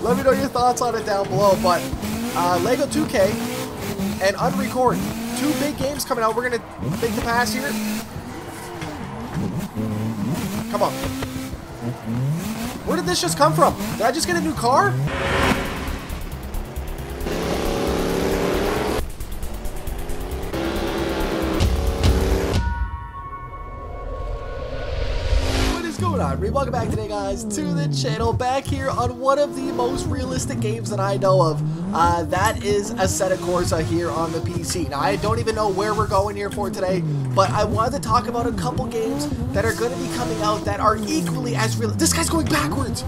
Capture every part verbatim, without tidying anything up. Let me know your thoughts on it down below. But uh, LEGO two K and Unrecord, two big games coming out. We're going to make the pass here. Come on. Where did this just come from? Did I just get a new car? Welcome back today, guys, to the channel. Back here on one of the most realistic games that I know of. Uh, that is Assetto Corsa here on the P C. Now, I don't even know where we're going here for today, but I wanted to talk about a couple games that are going to be coming out that are equally as real. This guy's going backwards.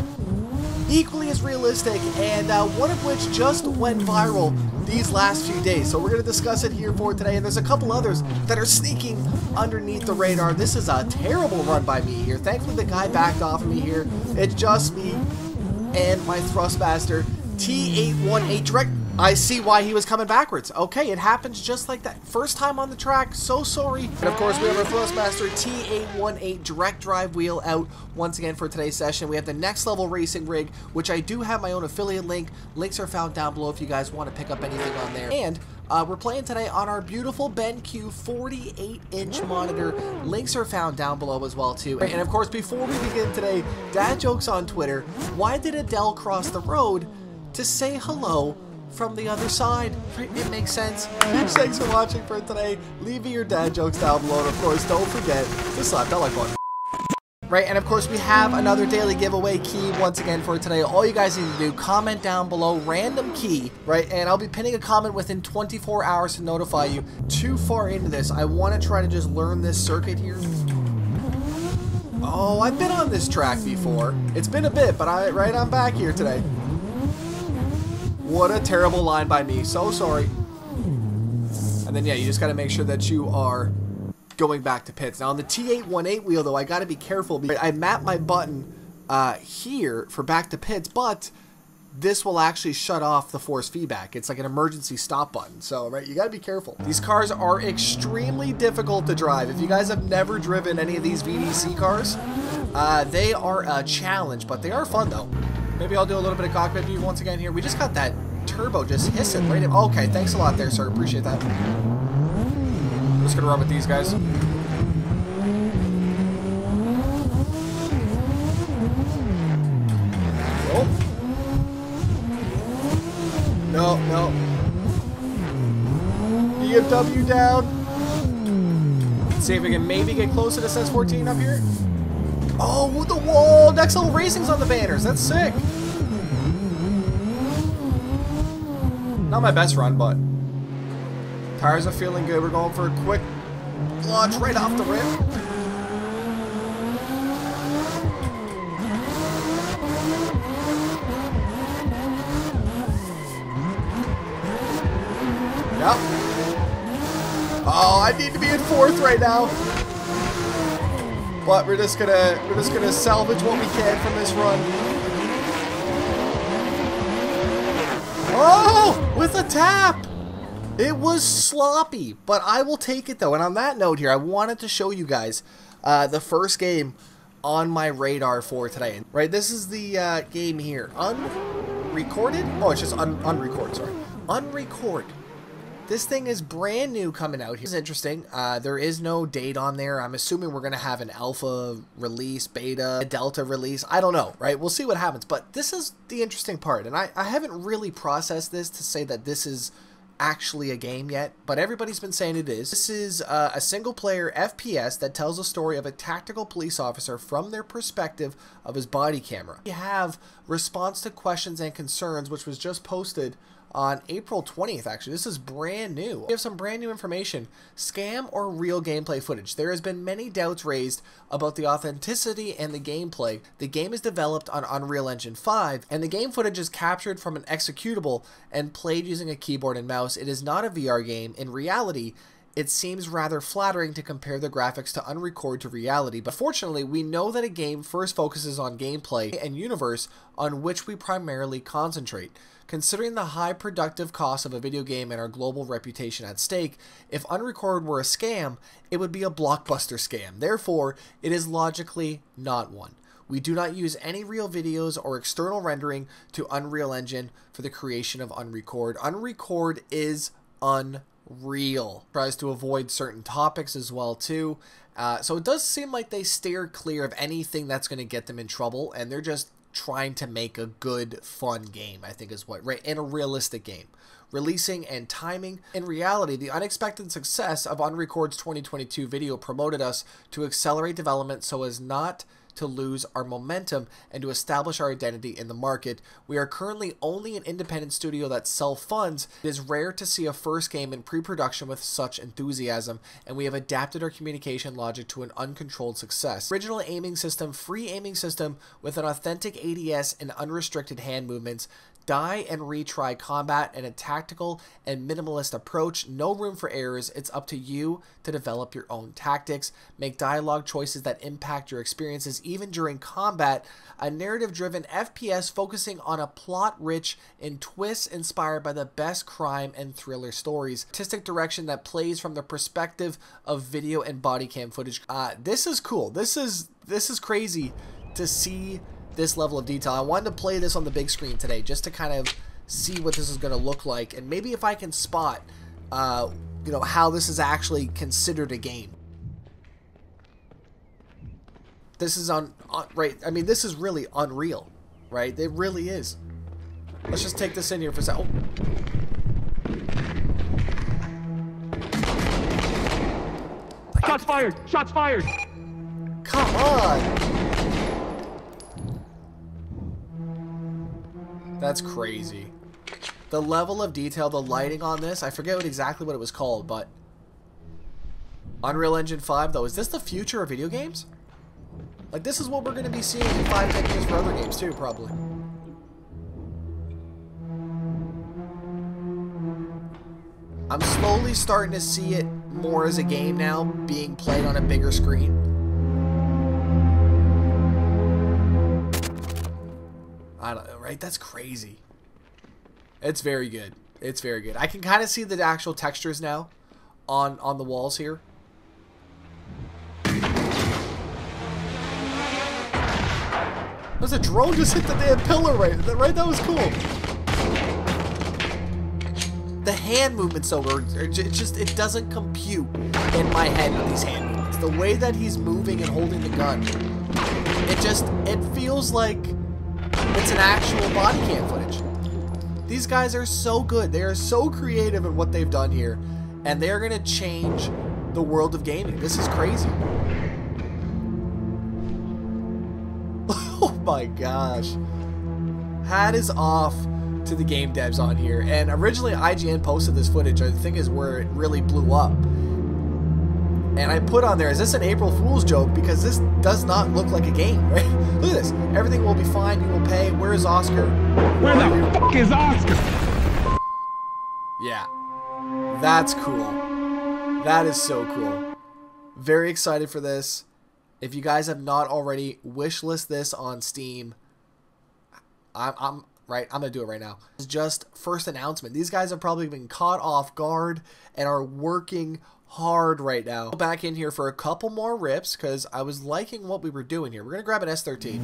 Equally as realistic, and uh, one of which just went viral these last few days. So we're going to discuss it here for today, and there's a couple others that are sneaking underneath the radar. This is a terrible run by me here. Thankfully, the guy backed off of me here. It's just me and my Thrustmaster T eight eighteen direct. I see why he was coming backwards. Okay, it happens just like that. First time on the track, so sorry. And of course, we have our Thrustmaster T eight eighteen direct drive wheel out once again for today's session. We have the Next Level Racing Rig, which I do have my own affiliate link. Links are found down below if you guys want to pick up anything on there. And Uh, we're playing today on our beautiful BenQ forty-eight inch monitor. Links are found down below as well, too. And of course, before we begin today, dad jokes on Twitter. Why did Adele cross the road to say hello from the other side? It makes sense. Huge thanks for watching for today. Leave me your dad jokes down below, and of course, don't forget to slap that like button. Right, and of course, we have another daily giveaway key once again for today. All you guys need to do, comment down below, random key, right? And I'll be pinning a comment within twenty-four hours to notify you. Too far into this, I want to try to just learn this circuit here. Oh, I've been on this track before. It's been a bit, but I, right, I'm back here today. What a terrible line by me. So sorry. And then, yeah, you just got to make sure that you are going back to pits. Now on the T eight eighteen wheel, though, I got to be careful because I map my button uh, here for back to pits, but this will actually shut off the force feedback. It's like an emergency stop button. So, right, you got to be careful. These cars are extremely difficult to drive. If you guys have never driven any of these V D C cars, uh, they are a challenge, but they are fun, though. Maybe I'll do a little bit of cockpit view once again here. We just got that turbo just hissing right in. Okay, thanks a lot there, sir. Appreciate that. Just gonna run with these guys. Oh. No, no. B M W down. Let's see if we can maybe get closer to S S fourteen up here. Oh, with the wall! Next Level Racing's on the banners. That's sick. Not my best run, but tires are feeling good. We're going for a quick launch right off the rim. Yep. Oh, I need to be in fourth right now. But we're just gonna we're just gonna salvage what we can from this run. Oh, with a tap. It was sloppy, but I will take it, though. And on that note here, I wanted to show you guys uh, the first game on my radar for today. Right, this is the uh, game here. Unrecorded? Oh, it's just un unrecord, sorry. Unrecord. This thing is brand new coming out here. This is interesting. Uh, there is no date on there. I'm assuming we're going to have an alpha release, beta, a delta release. I don't know, right? We'll see what happens. But this is the interesting part. And I, I haven't really processed this to say that this is actually a game yet, but everybody's been saying it is. This is uh, a single player F P S that tells a story of a tactical police officer from their perspective of his body camera. We have response to questions and concerns, which was just posted on April twentieth, actually. This is brand new. We have some brand new information. Scam or real gameplay footage? There has been many doubts raised about the authenticity and the gameplay. The game is developed on Unreal Engine five, and the game footage is captured from an executable and played using a keyboard and mouse. It is not a V R game. In reality, it seems rather flattering to compare the graphics to Unrecord to reality, but fortunately, we know that a game first focuses on gameplay and universe on which we primarily concentrate. Considering the high productive cost of a video game and our global reputation at stake, if Unrecord were a scam, it would be a blockbuster scam. Therefore, it is logically not one. We do not use any real videos or external rendering to Unreal Engine for the creation of Unrecord. Unrecord is unreal. Tries to avoid certain topics as well too. Uh, so it does seem like they steer clear of anything that's going to get them in trouble, and they're just trying to make a good, fun game, I think is what, right? And a realistic game. Releasing and timing. In reality, the unexpected success of Unrecord's twenty twenty-two video promoted us to accelerate development so as not to lose our momentum and to establish our identity in the market. We are currently only an independent studio that self-funds. It is rare to see a first game in pre-production with such enthusiasm, and we have adapted our communication logic to an uncontrolled success. Original aiming system, free aiming system with an authentic A D S and unrestricted hand movements, die and retry combat, and a tactical and minimalist approach. No room for errors. It's up to you to develop your own tactics, make dialogue choices that impact your experiences even during combat. A narrative-driven F P S focusing on a plot rich in twists inspired by the best crime and thriller stories. Artistic direction that plays from the perspective of video and body cam footage. Uh, this is cool. This is this is crazy to see this level of detail. I wanted to play this on the big screen today just to kind of see what this is going to look like, and maybe if I can spot uh, you know, how this is actually considered a game. This is on, on right, I mean, this is really unreal, right? It really is. Let's just take this in here for a second. Oh. Shots fired! Shots fired! Come on! That's crazy. The level of detail, the lighting on this, I forget what exactly what it was called, but Unreal Engine five, though, is this the future of video games? Like, this is what we're going to be seeing in five, ten years for other games, too, probably. I'm slowly starting to see it more as a game now, being played on a bigger screen. I don't know, right? That's crazy. It's very good. It's very good. I can kind of see the actual textures now on, on the walls here. There's a drone just hit the damn pillar right, right? That was cool. The hand movements, though, are, are just, it doesn't compute in my head with these hand movements. The way that he's moving and holding the gun, it just, it feels like it's an actual body cam footage. These guys are so good. They are so creative in what they've done here, and they're going to change the world of gaming. This is crazy. Oh my gosh. Hat is off to the game devs on here. And originally I G N posted this footage. I think is where it really blew up. And I put on there, is this an April Fool's joke? Because this does not look like a game, right? Look at this. Everything will be fine. You will pay. Where is Oscar? Where the you? fuck is Oscar? Yeah. That's cool. That is so cool. Very excited for this. If you guys have not already, wishlist this on Steam. I'm, I'm right. I'm going to do it right now. It's just first announcement. These guys have probably been caught off guard and are working hard. hard right now. Back in here for a couple more rips because I was liking what we were doing here. We're gonna grab an S thirteen.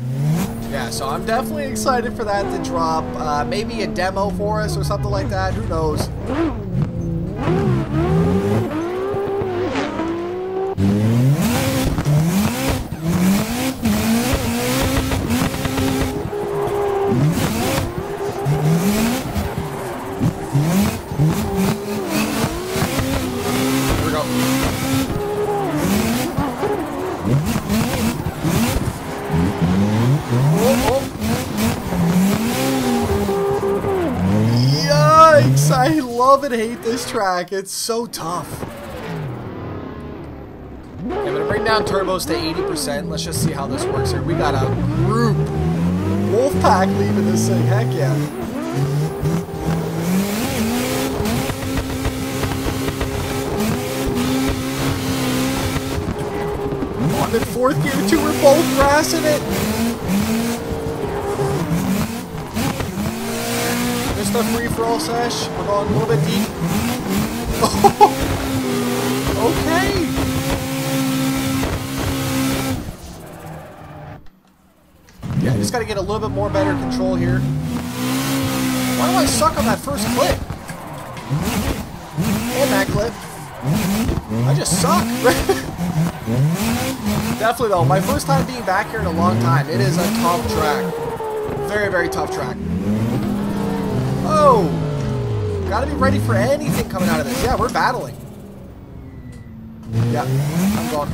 Yeah, so I'm definitely excited for that to drop. Uh, maybe a demo for us or something like that. Who knows? I love and hate this track. It's so tough. I'm gonna bring down turbos to eighty percent. Let's just see how this works here. We got a group Wolfpack leaving this thing. Heck yeah. I'm in fourth gear too. We're both grassing it. A free-for-all sesh. We're going a little bit deep. Okay. just got to get a little bit more better control here. Why do I suck on that first clip? And that clip. I just suck. Definitely though, my first time being back here in a long time. It is a tough track. Very, very tough track. Oh! Gotta be ready for anything coming out of this. Yeah, we're battling. Yeah, I'm gone.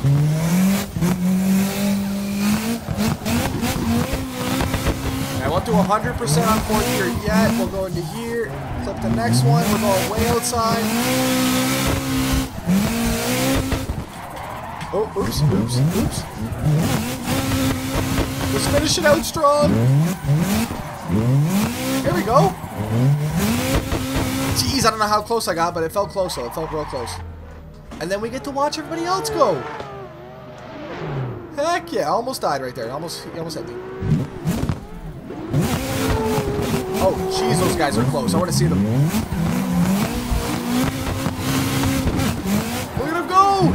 I won't do one hundred percent on fourth gear yet. We'll go into here. Clip the next one. We're going way outside. Oh, oops, oops, oops. Let's finish it out strong. Here we go. Jeez, I don't know how close I got, but it felt close though. It felt real close. And then we get to watch everybody else go. Heck yeah, I almost died right there. Almost, he almost hit me. Oh, jeez, those guys are close. I want to see them. Look at them go!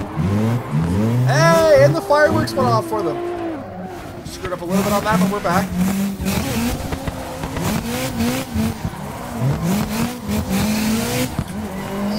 Hey, and the fireworks went off for them. Screwed up a little bit on that, but we're back.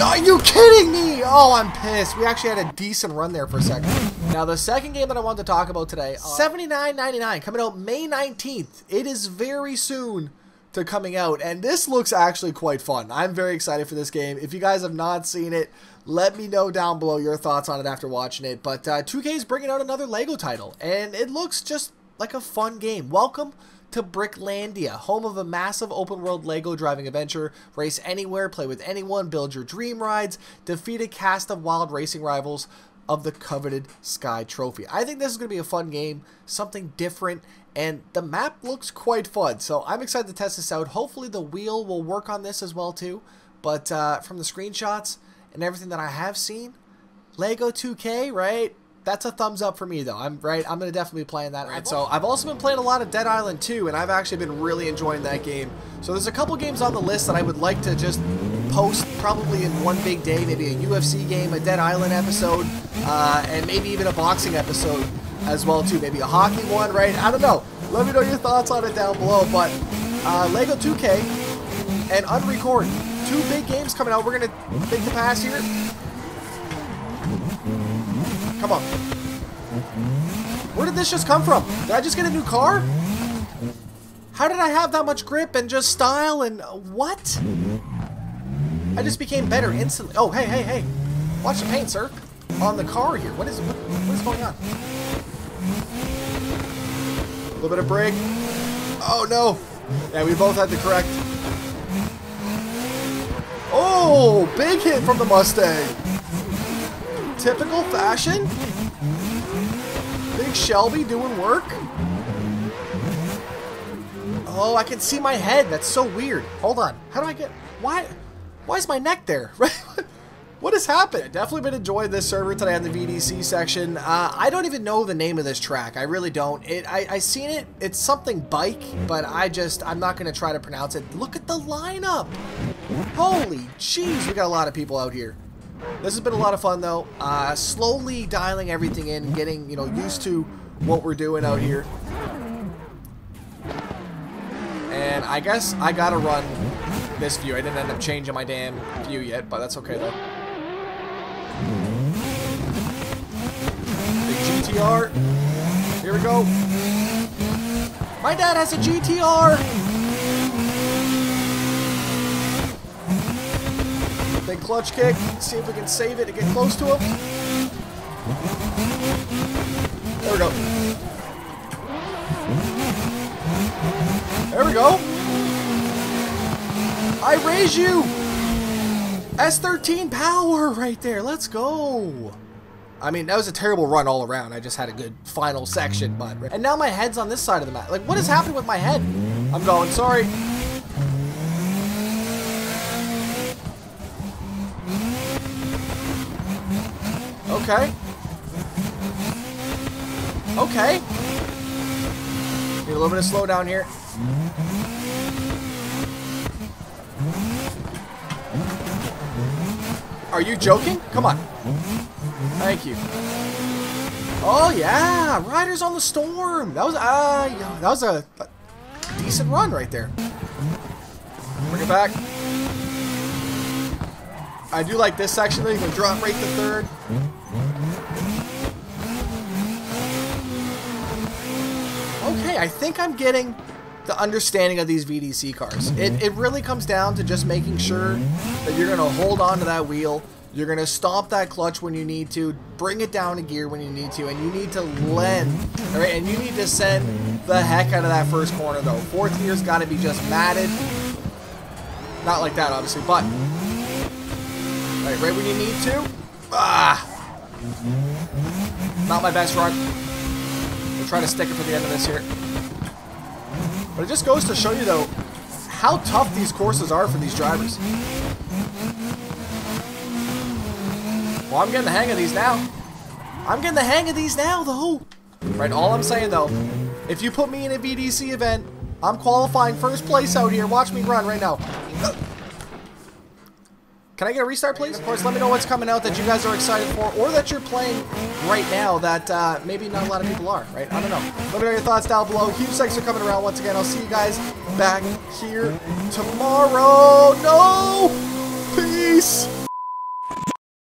Are you kidding me? Oh, I'm pissed. We actually had a decent run there for a second. Now, the second game that I wanted to talk about today, seventy-nine ninety-nine, coming out May nineteenth. It is very soon to coming out, and this looks actually quite fun. I'm very excited for this game. If you guys have not seen it, let me know down below your thoughts on it after watching it. But uh, two K is bringing out another LEGO title, and it looks just like a fun game. Welcome to Bricklandia, home of a massive open-world LEGO driving adventure. Race anywhere, play with anyone, build your dream rides, defeat a cast of wild racing rivals of the coveted Sky Trophy. I think this is going to be a fun game, something different, and the map looks quite fun, so I'm excited to test this out. Hopefully the wheel will work on this as well too, but uh, from the screenshots and everything that I have seen, LEGO two K, right? That's a thumbs up for me though. I'm right. I'm gonna definitely be playing that. Right. So I've also been playing a lot of Dead Island two, and I've actually been really enjoying that game. So there's a couple games on the list that I would like to just post probably in one big day, maybe a U F C game, a Dead Island episode, uh, and maybe even a boxing episode as well too. Maybe a hockey one, right? I don't know. Let me know your thoughts on it down below. But uh, LEGO two K and Unrecord, two big games coming out. We're gonna make the pass here. Come on. Where did this just come from? Did I just get a new car? How did I have that much grip and just style and what? I just became better instantly. Oh, hey, hey, hey. Watch the paint, sir. On the car here. What is, what, what is going on? A little bit of brake. Oh, no. Yeah, we both had the correct. Oh, big hit from the Mustang. Typical fashion. Big Shelby doing work. Oh, I can see my head. That's so weird. Hold on. How do I get... Why Why is my neck there? What has happened? I've definitely been enjoying this server today on the V D C section. Uh, I don't even know the name of this track. I really don't. It. I, I seen it. It's something bike, but I just... I'm not going to try to pronounce it. Look at the lineup. Holy jeez. We got a lot of people out here. This has been a lot of fun though, uh, slowly dialing everything in, getting, you know, used to what we're doing out here. And I guess I gotta run this view. I didn't end up changing my damn view yet, but that's okay though. Big G T R. Here we go. My dad has a G T R! Big clutch kick. See if we can save it and get close to him. There we go. There we go. I raise you. S thirteen power right there. Let's go. I mean, that was a terrible run all around. I just had a good final section, but... And now my head's on this side of the map. Like, what is happening with my head? I'm going, sorry. Okay. Okay. Need a little bit of slow down here. Are you joking? Come on. Thank you. Oh yeah, Riders on the Storm. That was ah, uh, that was a. decent run right there. Bring it back. I do like this section though. You can drop right to third. Okay, I think I'm getting the understanding of these V D C cars. It, it really comes down to just making sure that you're going to hold on to that wheel. You're going to stomp that clutch when you need to, bring it down a gear when you need to, and you need to lend, all right, and you need to send the heck out of that first corner, though. Fourth gear's got to be just matted. Not like that, obviously, but... All right, right when you need to. Ah! Not my best run. We'll try to stick it for the end of this here. But it just goes to show you, though, how tough these courses are for these drivers. Well, I'm getting the hang of these now. I'm getting the hang of these now, though. Right, all I'm saying, though, if you put me in a V D C event, I'm qualifying first place out here. Watch me run right now. Can I get a restart, please? Of course, let me know what's coming out that you guys are excited for, or that you're playing right now that uh, maybe not a lot of people are, right? I don't know. Let me know your thoughts down below. Huge thanks for coming around once again. I'll see you guys back here tomorrow. No! Peace!